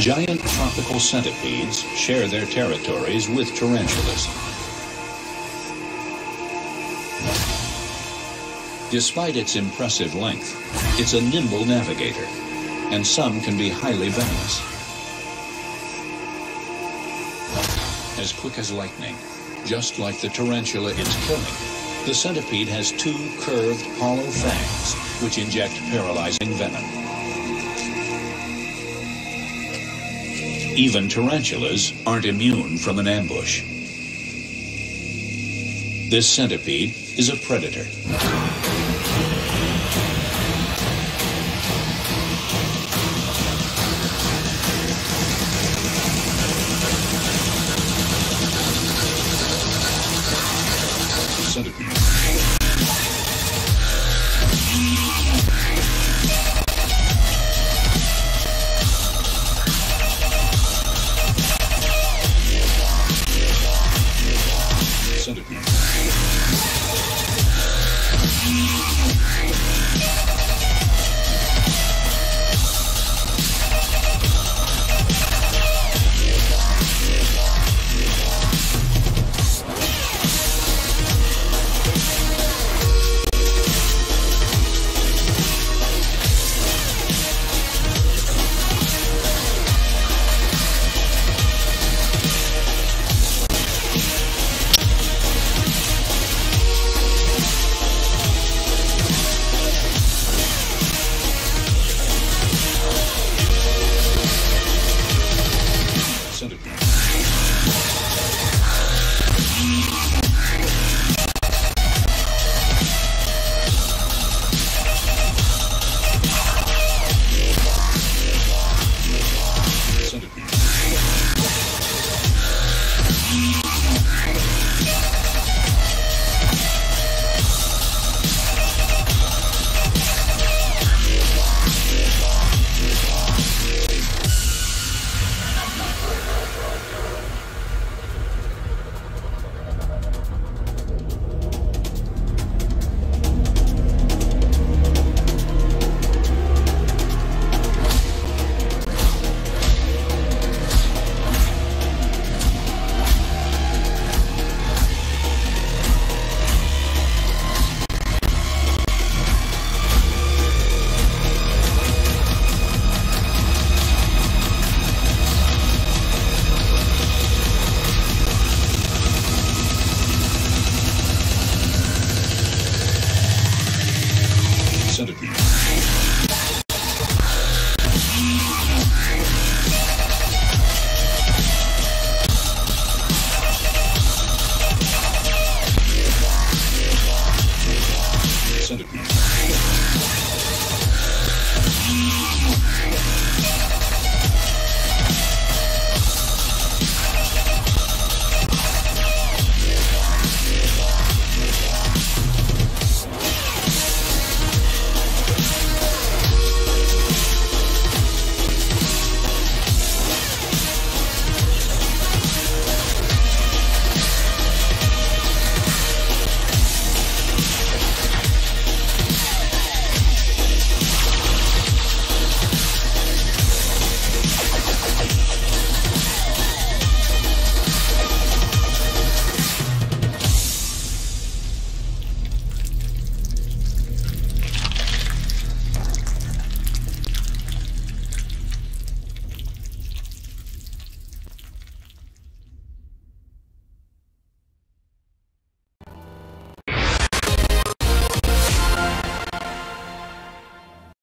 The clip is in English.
Giant tropical centipedes share their territories with tarantulas. Despite its impressive length, it's a nimble navigator, and some can be highly venomous. As quick as lightning, just like the tarantula it's killing, the centipede has two curved, hollow fangs, which inject paralyzing venom. Even tarantulas aren't immune from an ambush. This centipede is a predator. Centipede.